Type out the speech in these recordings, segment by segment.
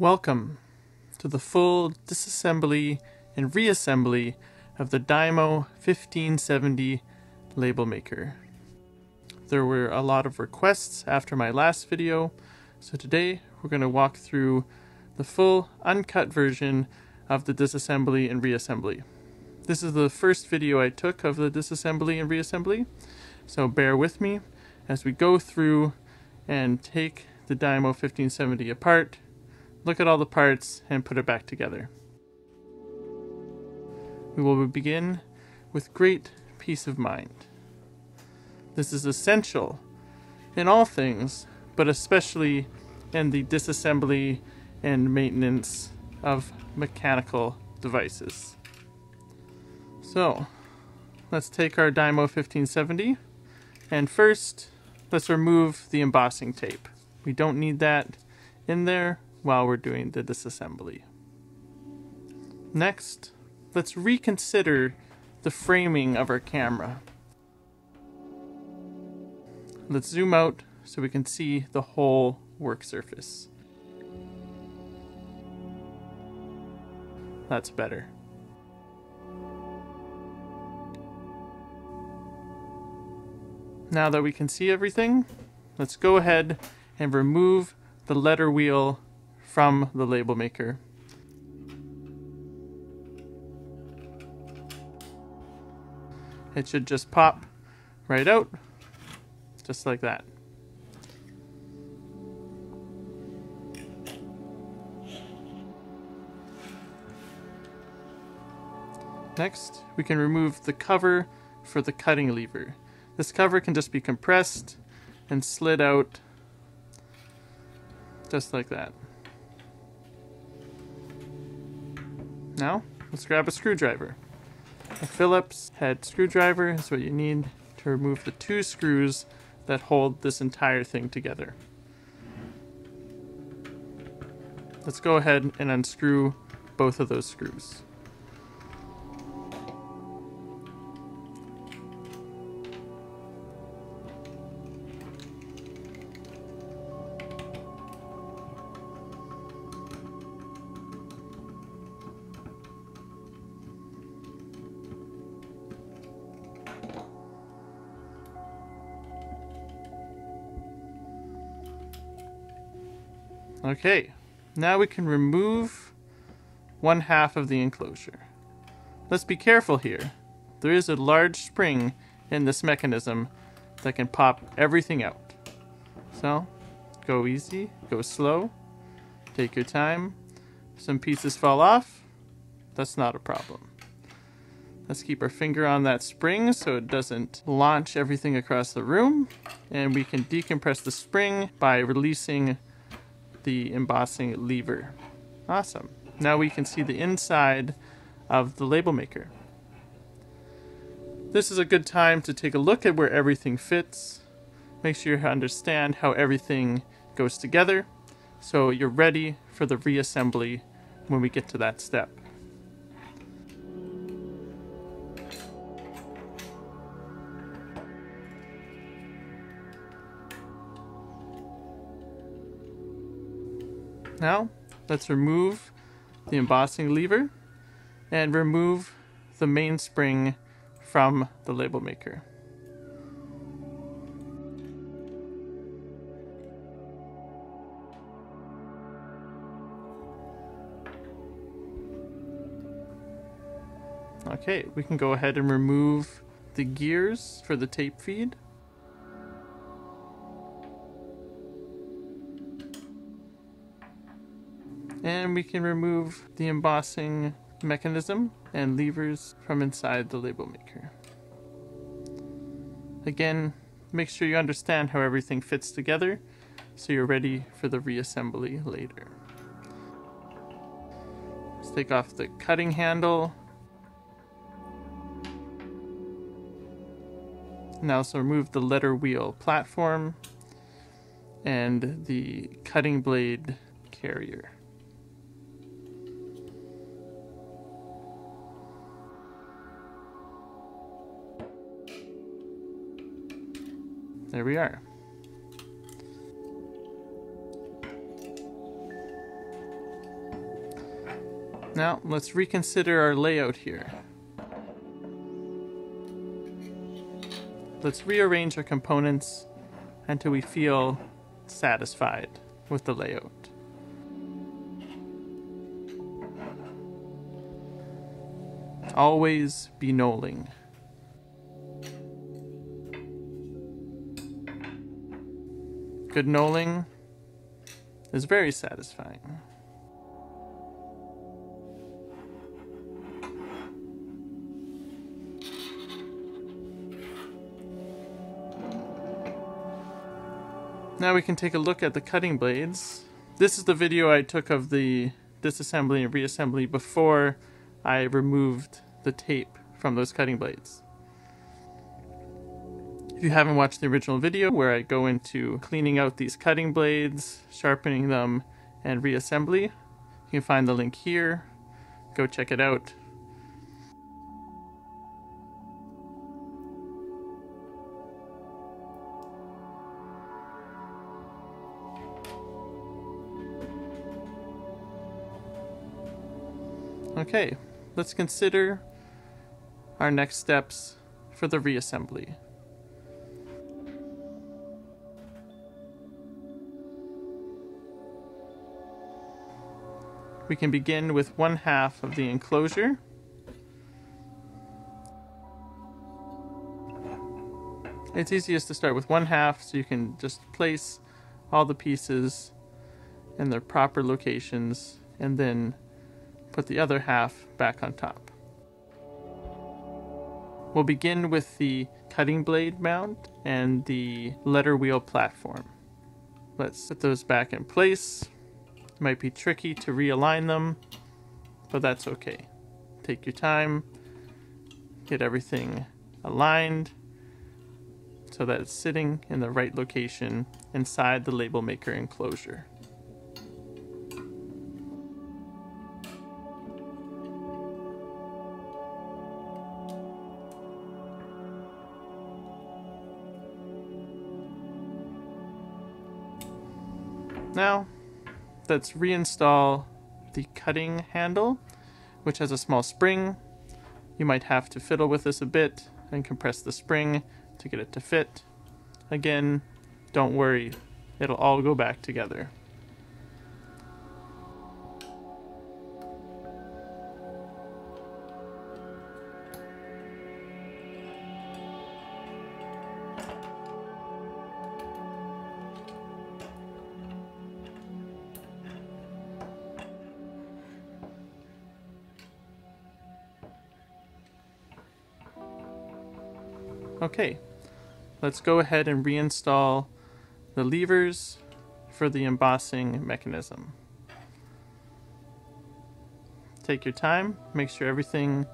Welcome to the full disassembly and reassembly of the Dymo 1570 label maker. There were a lot of requests after my last video, so today we're going to walk through the full uncut version of the disassembly and reassembly. This is the first video I took of the disassembly and reassembly, so bear with me as we go through and take the Dymo 1570 apart, look at all the parts, and put it back together. We will begin with great peace of mind. This is essential in all things, but especially in the disassembly and maintenance of mechanical devices. So, let's take our Dymo 1570, and first, let's remove the embossing tape. We don't need that in there while we're doing the disassembly. Next, let's reconsider the framing of our camera. Let's zoom out so we can see the whole work surface. That's better. Now that we can see everything, let's go ahead and remove the letter wheel from the label maker. It should just pop right out, just like that. Next, we can remove the cover for the cutting lever. This cover can just be compressed and slid out, just like that. Now, let's grab a screwdriver. A Phillips head screwdriver is what you need to remove the two screws that hold this entire thing together. Let's go ahead and unscrew both of those screws. Okay, now we can remove one half of the enclosure. Let's be careful here. There is a large spring in this mechanism that can pop everything out. So, go easy, go slow, take your time. If some pieces fall off, that's not a problem. Let's keep our finger on that spring so it doesn't launch everything across the room. And we can decompress the spring by releasing the embossing lever. Awesome. Now we can see the inside of the label maker. This is a good time to take a look at where everything fits. Make sure you understand how everything goes together so you're ready for the reassembly when we get to that step. Now, let's remove the embossing lever and remove the main spring from the label maker. Okay, we can go ahead and remove the gears for the tape feed. And we can remove the embossing mechanism and levers from inside the label maker. Again, make sure you understand how everything fits together so you're ready for the reassembly later. Let's take off the cutting handle. Now, so remove the letter wheel platform and the cutting blade carrier. There we are. Now let's reconsider our layout here. Let's rearrange our components until we feel satisfied with the layout. Always be knolling. Good knolling is very satisfying. Now we can take a look at the cutting blades. This is the video I took of the disassembly and reassembly before I removed the tape from those cutting blades. If you haven't watched the original video where I go into cleaning out these cutting blades, sharpening them, and reassembly, you can find the link here. Go check it out. Okay, let's consider our next steps for the reassembly. We can begin with one half of the enclosure. It's easiest to start with one half so you can just place all the pieces in their proper locations and then put the other half back on top. We'll begin with the cutting blade mount and the letter wheel platform. Let's put those back in place. It might be tricky to realign them, but that's okay. Take your time, get everything aligned so that it's sitting in the right location inside the label maker enclosure. Now, let's reinstall the cutting handle, which has a small spring. You might have to fiddle with this a bit and compress the spring to get it to fit. Again, don't worry, it'll all go back together. Okay, let's go ahead and reinstall the levers for the embossing mechanism. Take your time, make sure everything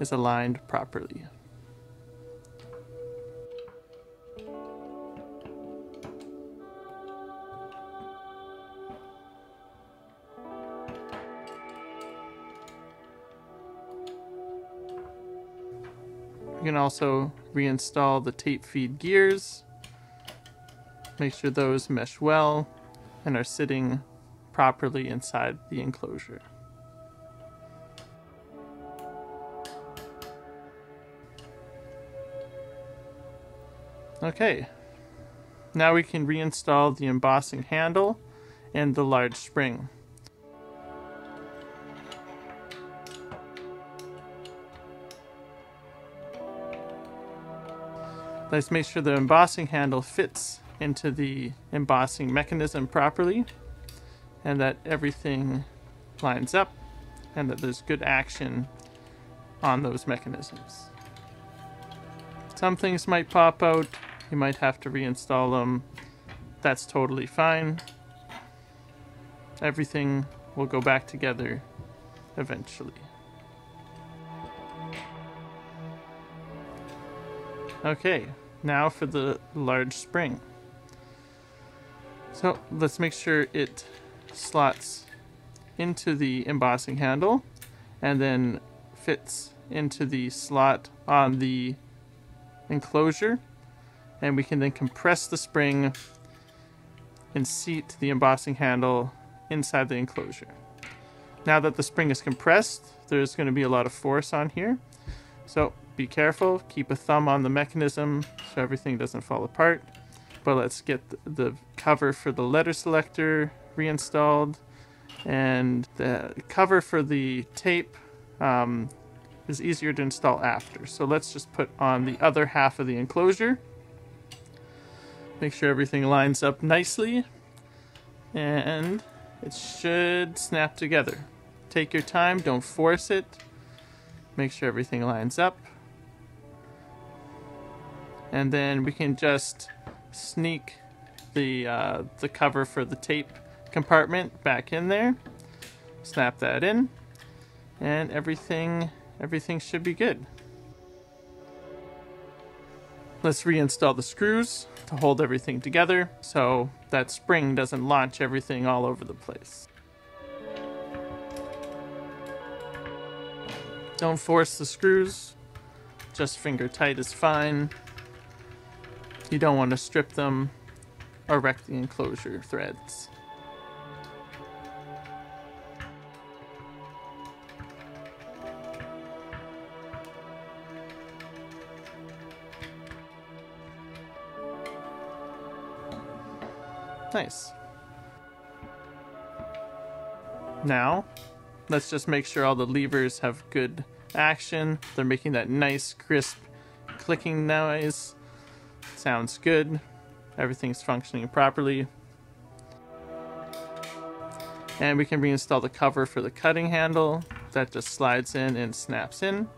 is aligned properly. You can also reinstall the tape feed gears. Make sure those mesh well and are sitting properly inside the enclosure. Okay, now we can reinstall the embossing handle and the large spring. Let's make sure the embossing handle fits into the embossing mechanism properly and that everything lines up and that there's good action on those mechanisms. Some things might pop out, you might have to reinstall them. That's totally fine. Everything will go back together eventually. Okay, now for the large spring. So let's make sure it slots into the embossing handle and then fits into the slot on the enclosure. And we can then compress the spring and seat the embossing handle inside the enclosure. Now that the spring is compressed, there's going to be a lot of force on here. So be careful, keep a thumb on the mechanism so everything doesn't fall apart. But let's get the cover for the letter selector reinstalled, and the cover for the tape is easier to install after. So let's just put on the other half of the enclosure. Make sure everything lines up nicely, and it should snap together. Take your time, don't force it. Make sure everything lines up. And then we can just sneak the cover for the tape compartment back in there. Snap that in, and everything should be good. Let's reinstall the screws to hold everything together so that spring doesn't launch everything all over the place. Don't force the screws, just finger tight is fine. You don't want to strip them or wreck the enclosure threads. Nice. Now, let's just make sure all the levers have good action. They're making that nice, crisp clicking noise. Sounds good. Everything's functioning properly. And we can reinstall the cover for the cutting handle. That just slides in and snaps in.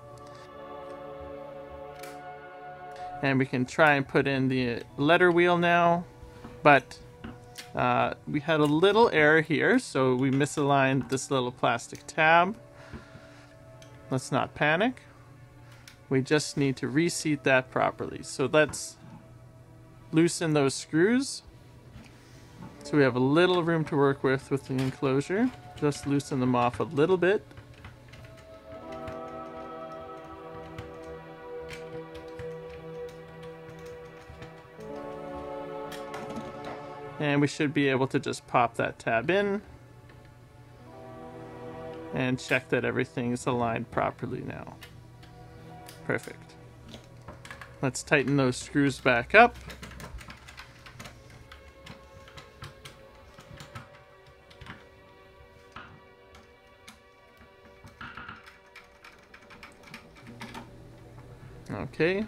And we can try and put in the letter wheel now, but we had a little error here, so we misaligned this little plastic tab. Let's not panic. We just need to reseat that properly. So let's loosen those screws. So we have a little room to work with the enclosure. Just loosen them off a little bit. And we should be able to just pop that tab in and check that everything is aligned properly now. Perfect. Let's tighten those screws back up. Okay,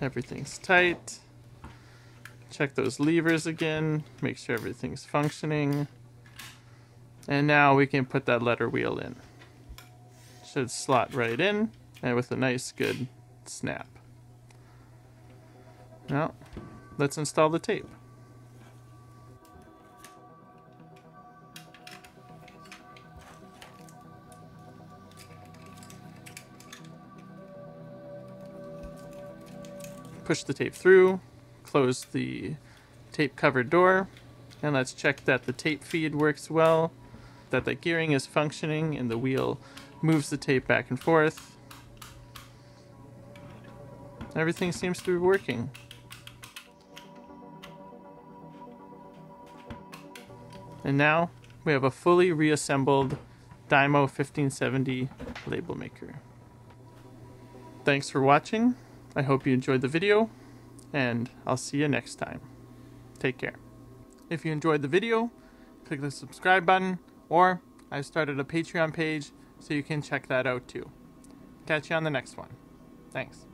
everything's tight. Check those levers again, make sure everything's functioning. And now we can put that letter wheel in. Should slot right in, and with a nice good snap. Now, let's install the tape. Push the tape through. Close the tape cover door, and let's check that the tape feed works well, that the gearing is functioning and the wheel moves the tape back and forth. Everything seems to be working. And now we have a fully reassembled Dymo 1570 label maker. Thanks for watching. I hope you enjoyed the video, and I'll see you next time. Take care. If you enjoyed the video, click the subscribe button, or I've started a Patreon page so you can check that out too. Catch you on the next one. Thanks.